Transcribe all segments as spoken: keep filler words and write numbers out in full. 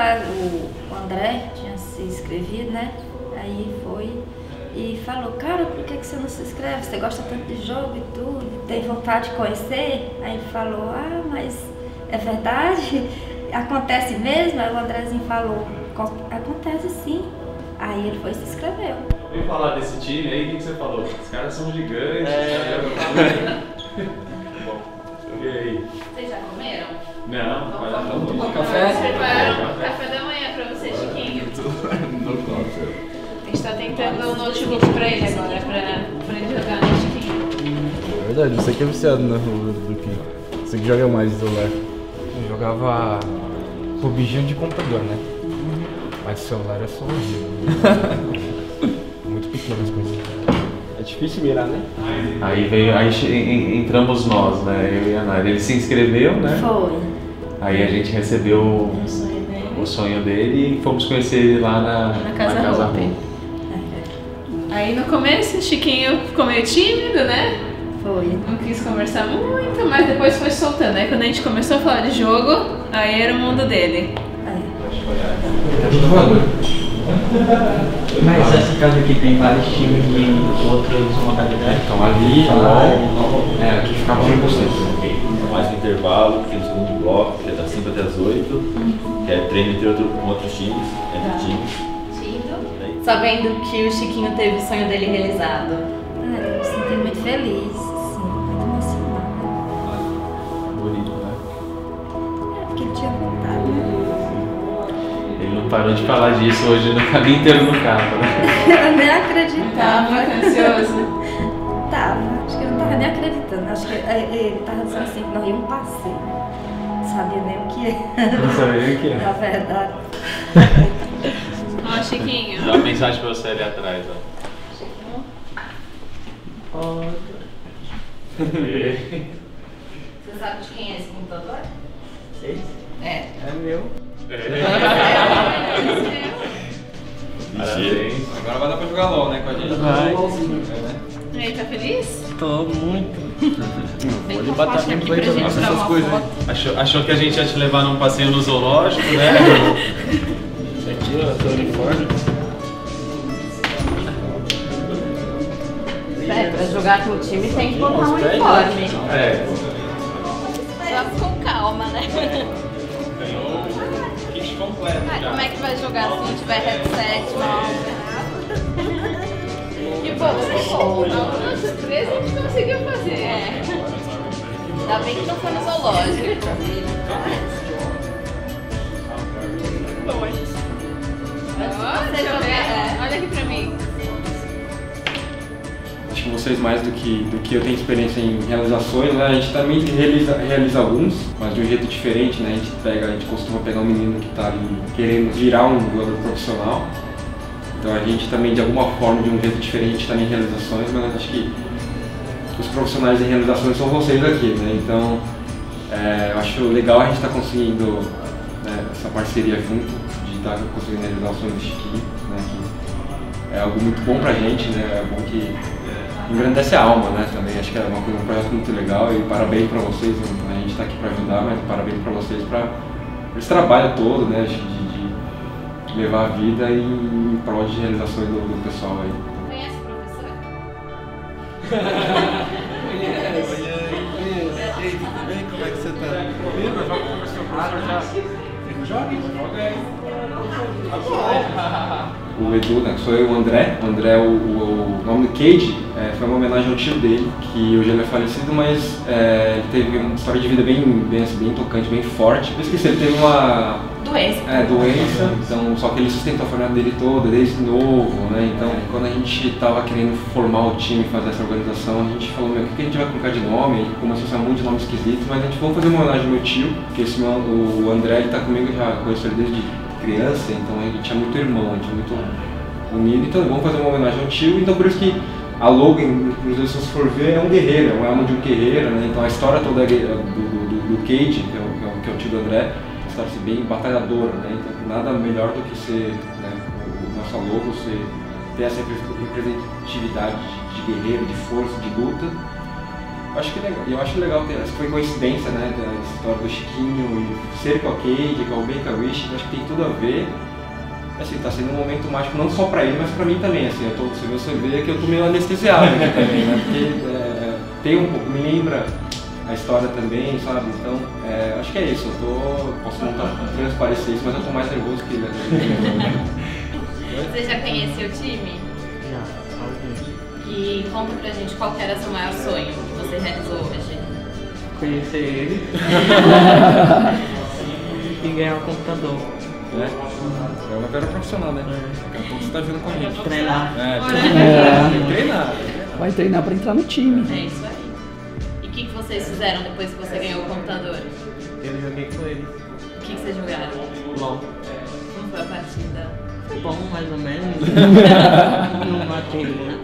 lá, o André tinha se inscrevido, né? Aí foi e falou, cara, por que você não se inscreve? Você gosta tanto de jogo e tudo, tem vontade de conhecer? Aí ele falou, ah, mas é verdade? Acontece mesmo? Aí o Andrézinho falou, acontece sim. Aí ele foi e se inscreveu. Vem falar desse time aí, o que você falou? Os caras são gigantes, é... Bom, e aí? Vocês já comeram? Não, não, não, não, não. Café? Prepararam café da manhã pra você, Chiquinho. Não, não, a gente tá tentando um notebook pra ele agora, pra, pra ele jogar no Chiquinho. É verdade, você que é viciado na rua do Chiquinho. Você que joga mais no celular. Eu jogava Rubijinho de computador, né? Mas o celular é só um dia. Muito pequeno as coisas. É difícil mirar, né? Aí veio, aí entramos nós, né? Eu e a Nara. Ele se inscreveu, né? Foi. Aí a gente recebeu o sonho dele, o sonho dele e fomos conhecer ele lá na, na Casa Rope. Aí no começo o Chiquinho ficou meio tímido, né? Foi. Não quis conversar muito, mas depois foi soltando. Aí quando a gente começou a falar de jogo, aí era o mundo dele. Mas essa casa aqui tem vários times de outras modalidades. Então ali, lá, é, aqui ficava com vocês. Então, mais um intervalo, que é o segundo bloco, que é das cinco até as oito, que é treino entre outro, com outros times, entre tá. times. Sabendo que o Chiquinho teve o sonho dele realizado. Ah, eu me senti muito feliz, sim, muito emocionada. Bonito, né? É, porque ele tinha vontade, né? Ele não parou de falar disso hoje no caminho inteiro no carro, né? Eu nem acreditava. Tava ansioso. Tava, acho que eu não tava nem acreditando. Acho que ele tava dizendo assim, que não ia um passeio. Não sabia nem o que era. Não sabia nem o que era. Na verdade. Ó, Chiquinho. Dá uma mensagem pra você ali atrás, ó. Chiquinho. Ó. Você sabe de quem é esse computador? Esse? É. É meu. É. Parabéns. Agora vai dar pra jogar LOL, né? Com a gente. Vai. E aí, tá feliz? Tô muito. Vou lhe bater aqui pra gente essas coisas. Achou, achou que a gente ia te levar num passeio no zoológico, né? Isso aqui, ó, seu uniforme. É, pra jogar com o time tem que botar um uniforme. É. Joga com calma, né? Completo, ah, como é que vai jogar se não tiver headset, mouse? Que bom, nossa, três a gente conseguiu fazer. É. Ainda bem que não foi no zoológico. Bom, a gente. Você jogar, é. Olha aqui pra mim. Acho que vocês, mais do que, do que eu tenho experiência em realizações, né? A gente também realiza, realiza alguns, mas de um jeito diferente, né? A gente pega, a gente costuma pegar um menino que está ali querendo virar um jogador profissional. Então a gente também, de alguma forma, de um jeito diferente, também realizações, mas acho que os profissionais em realizações são vocês aqui, né? Então é, eu acho legal a gente estar tá conseguindo, né, essa parceria junto, de estar tá conseguindo realizações do Chiquinho, né? Que é algo muito bom pra gente, né? É bom que engrandece a alma, né, também, acho que é uma coisa, um projeto muito legal, e parabéns para vocês, né? A gente está aqui para ajudar, mas parabéns para vocês para esse trabalho todo, né, de, de levar a vida em prol de realizações do, do pessoal aí. Conhece o professor? Conhece. E aí, tudo bem? Como é que você está? Lembra? Joga com o professor já. Joga? Joga aí. Tá bom. O Edu, né, que sou eu, o André. O André, o, o, o nome do Kade, é, foi uma homenagem ao tio dele, que hoje ele é falecido, mas é, ele teve uma história de vida bem, bem, bem tocante, bem forte. Eu esqueci, ele teve uma doença. É, doença, então, só que ele sustentou a família dele toda, desde novo, né? Então, quando a gente estava querendo formar o time, fazer essa organização, a gente falou, meu, o que a gente vai colocar de nome? E começou a ser um monte de nome esquisito, mas a gente falou, vamos fazer uma homenagem ao meu tio, porque esse meu, o André, ele tá comigo, já conheço ele desde criança, então a gente tinha muito irmão, a gente é muito unido, então vamos fazer uma homenagem ao tio, então por isso que a logo, inclusive, se você for ver, é um guerreiro, é uma alma de um guerreiro, né? Então a história toda é do, do, do Kade, que é, o, que é o tio do André, está se bem batalhadora, né? Então nada melhor do que ser, né, o nosso logo, ser, ter essa representatividade de guerreiro, de força, de luta, Acho que legal, eu acho legal ter, acho que foi coincidência, né, da história do Chiquinho e ser com a Kade, com o Make-A-Wish, acho que tem tudo a ver. Assim, tá sendo um momento mágico não só pra ele, mas pra mim também, assim, eu tô, se você vê que eu tô meio anestesiado aqui também, né, porque é, tem um pouco, me lembra a história também, sabe, então, é, acho que é isso, eu tô, posso não transparecer isso, mas eu tô mais nervoso que ele. Você já conheceu o time? Já, só o E conta pra gente qual que era seu maior sonho que você realizou hoje. Conhecer ele e ganhar um computador. É, é uma carreira profissional, né? É. Daqui a pouco você tá vindo com a gente. Treinar. É, é. Treinar. Vai treinar pra entrar no time. É isso aí. E o que, que vocês fizeram depois que você ganhou o computador? Eu joguei com ele. O que, que vocês jogaram? L O L. Como foi a partida? Foi bom, mais ou menos. Não matei.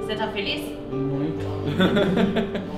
Você tá feliz? Muito.